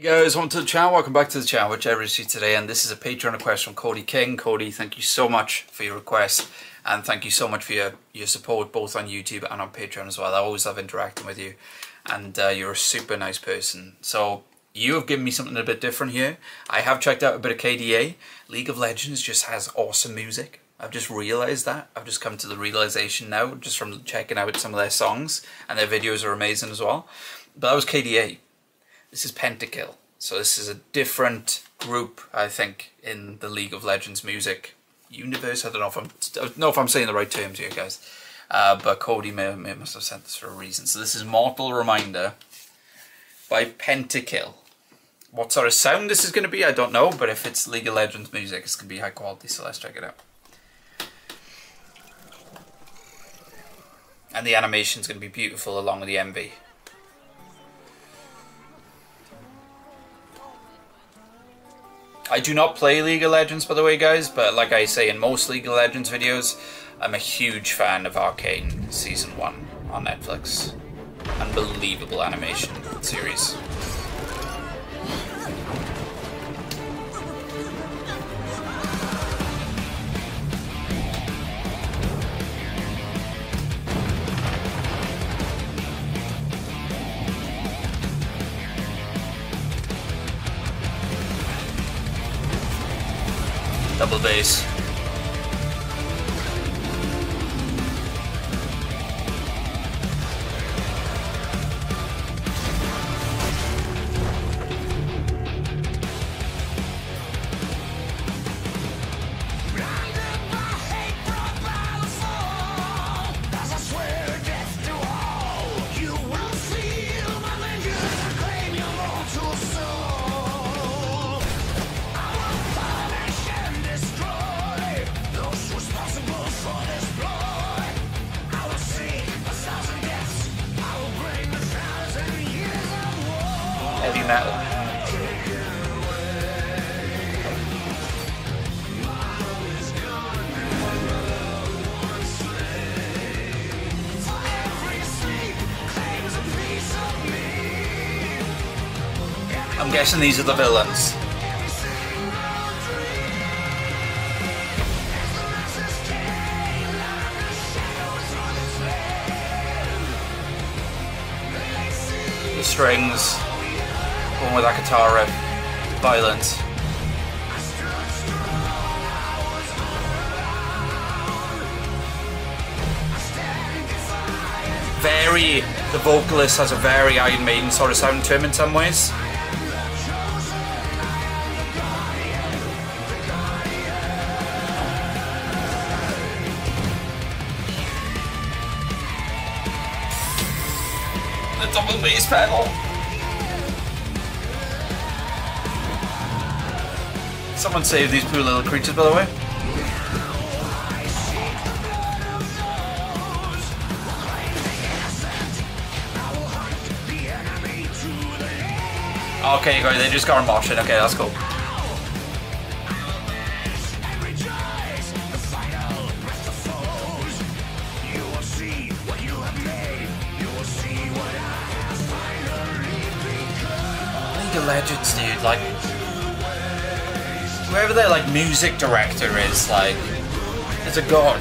Hey guys, welcome to the channel, welcome back to the channel, whichever is you today, and this is a Patreon request from Cody King. Cody, thank you so much for your request, and thank you so much for your support, both on YouTube and on Patreon as well. I always love interacting with you, and you're a super nice person. So, you have given me something a bit different here. I have checked out a bit of KDA. League of Legends just has awesome music. I've just realised that. I've just come to the realisation now, just from checking out some of their songs, and their videos are amazing as well. But that was KDA. This is Pentakill, so this is a different group, I think, in the League of Legends music universe. I don't know if I'm saying the right terms here, guys, but Cody must have sent this for a reason. So this is Mortal Reminder by Pentakill. What sort of sound this is going to be, I don't know, but if it's League of Legends music, it's going to be high quality, so let's check it out. And the animation's going to be beautiful along with the MV. I do not play League of Legends, by the way, guys, but like I say in most League of Legends videos, I'm a huge fan of Arcane Season 1 on Netflix. Unbelievable animation series. Double bass. Heavy metal. I'm guessing these are the villains. The strings. One with that guitar riff, violence. The vocalist has a very Iron Maiden sort of sound to him in some ways. The double bass pedal. Someone save these poor little creatures, by the way. Okay, guys, they just got moshing. Okay, that's cool. League of Legends, dude, like, whoever their like music director is, like, it's a god.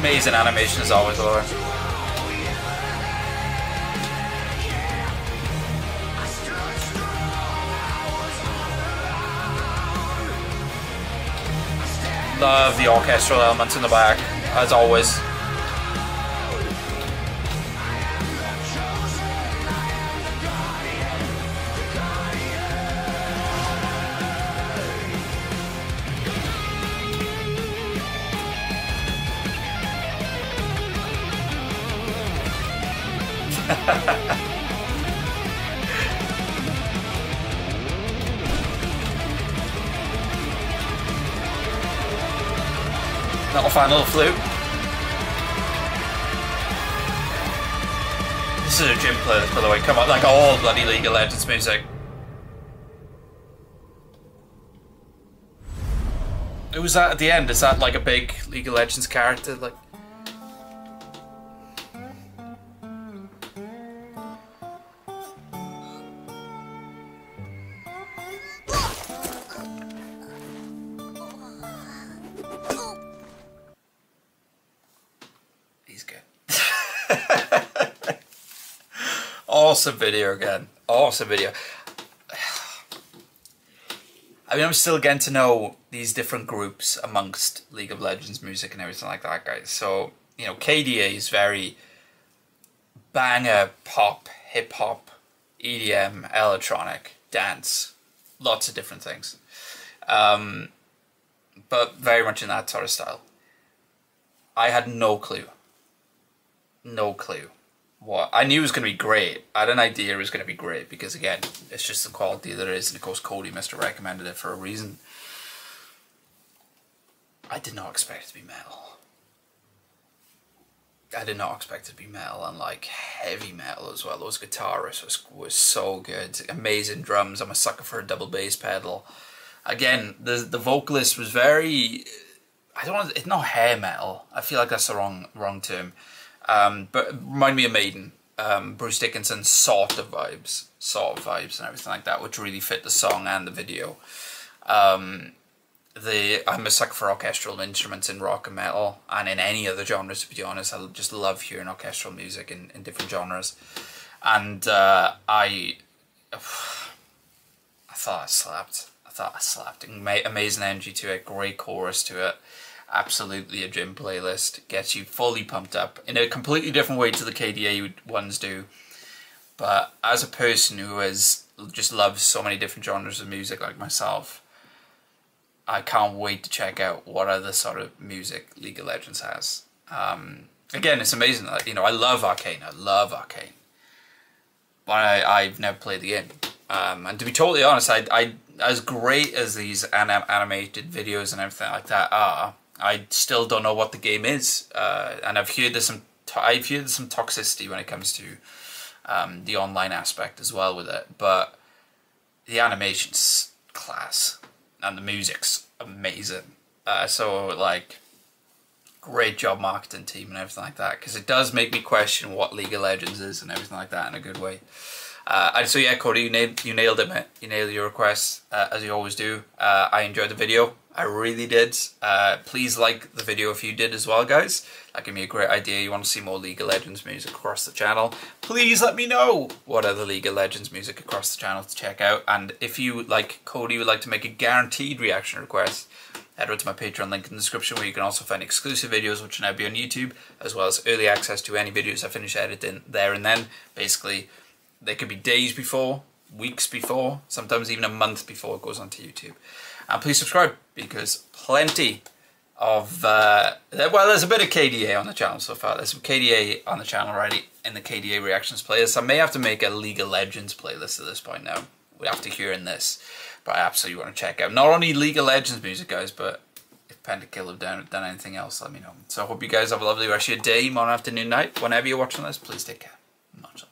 Amazing animation as always, Laura. Love the orchestral elements in the back, as always. Not a fan of the flute. this is a gym playlist, by the way. Come on, like all bloody League of Legends music. Who's that at the end? Is that like a big League of Legends character? Like. Awesome video again. Awesome video. I mean, I'm still getting to know these different groups amongst League of Legends music and everything like that, guys. So, you know, KDA is very banger, pop, hip-hop, EDM, electronic, dance, lots of different things. But very much in that sort of style. I had no clue. No clue. What I knew it was going to be great. I had an idea it was going to be great because, again, it's just the quality that it is. And of course, Cody must have recommended it for a reason. I did not expect it to be metal. I did not expect it to be metal, and like heavy metal as well. Those guitarists was so good. Amazing drums. I'm a sucker for a double bass pedal. Again, the vocalist was very. I don't want. It's not hair metal. I feel like that's the wrong term. But remind me of Maiden, Bruce Dickinson sort of vibes and everything like that, which really fit the song and the video. I'm a sucker for orchestral instruments in rock and metal, and in any other genres, to be honest. I just love hearing orchestral music in different genres. And I thought I slapped. Amazing energy to it, great chorus to it. Absolutely a gym playlist. Gets you fully pumped up in a completely different way to the KDA ones do. But as a person who just loves so many different genres of music like myself, I can't wait to check out what other sort of music League of Legends has. Again, it's amazing. You know, I love Arcane. But I've never played the game. And to be totally honest, as great as these animated videos and everything like that are, I still don't know what the game is, and I've heard there's some toxicity when it comes to the online aspect as well with it. But the animation's class, and the music's amazing. So like, great job marketing team and everything like that, because it does make me question what League of Legends is and everything like that in a good way. And so yeah, Cody, you nailed it, mate. You nailed your request, as you always do. I enjoyed the video. I really did. Please like the video if you did as well, guys. That gave me a great idea. You want to see more League of Legends music across the channel. Please let me know what other League of Legends music across the channel to check out. And if you, like Cody, would like to make a guaranteed reaction request, head over to my Patreon link in the description, where you can also find exclusive videos which will now be on YouTube, as well as early access to any videos I finish editing there and then. Basically, they could be days before, weeks before, sometimes even a month before it goes onto YouTube. And please subscribe, because plenty of, well, there's a bit of KDA on the channel so far. There's some KDA on the channel already in the KDA Reactions playlist. I may have to make a League of Legends playlist at this point now. We'd have to hear in this. But I absolutely want to check out not only League of Legends music, guys, but if Pentakill have done anything else, let me know. So I hope you guys have a lovely rest of your day, morning, afternoon, night. Whenever you're watching this, please take care. Much love.